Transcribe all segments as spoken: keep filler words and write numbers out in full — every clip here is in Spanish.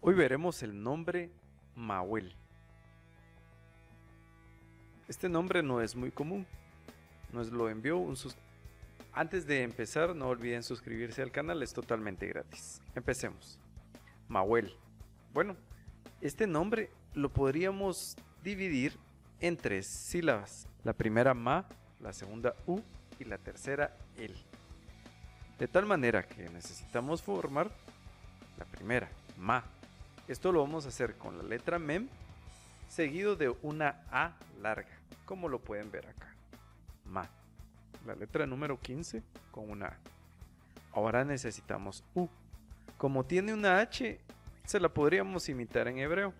Hoy veremos el nombre Mahuel. Este nombre no es muy común, nos lo envió un suscriptor. Antes de empezar, no olviden suscribirse al canal, es totalmente gratis. Empecemos. Mahuel. Bueno, este nombre lo podríamos dividir en tres sílabas. La primera ma, la segunda u y la tercera el. De tal manera que necesitamos formar la primera ma. Esto lo vamos a hacer con la letra mem seguido de una a larga, como lo pueden ver acá. Ma. La letra número quince con una a. Ahora necesitamos u. Como tiene una h, se la podríamos imitar en hebreo.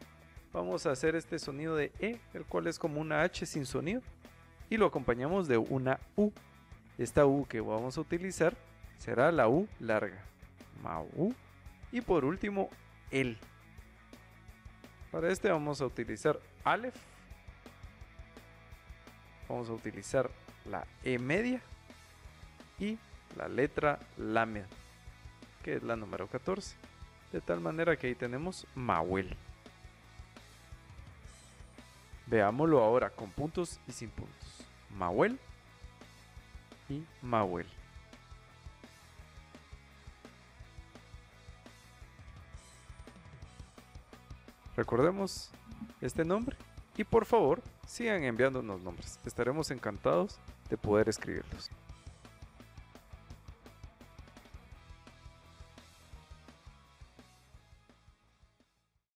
Vamos a hacer este sonido de e, el cual es como una h sin sonido, y lo acompañamos de una u. Esta u que vamos a utilizar será la u larga, Mahu, y por último el. Para este vamos a utilizar alef, vamos a utilizar la e media y la letra lamed, que es la número catorce, de tal manera que ahí tenemos Mahuel. Veámoslo ahora con puntos y sin puntos. Mahuel y Mahuel. Recordemos este nombre y por favor sigan enviándonos nombres, estaremos encantados de poder escribirlos.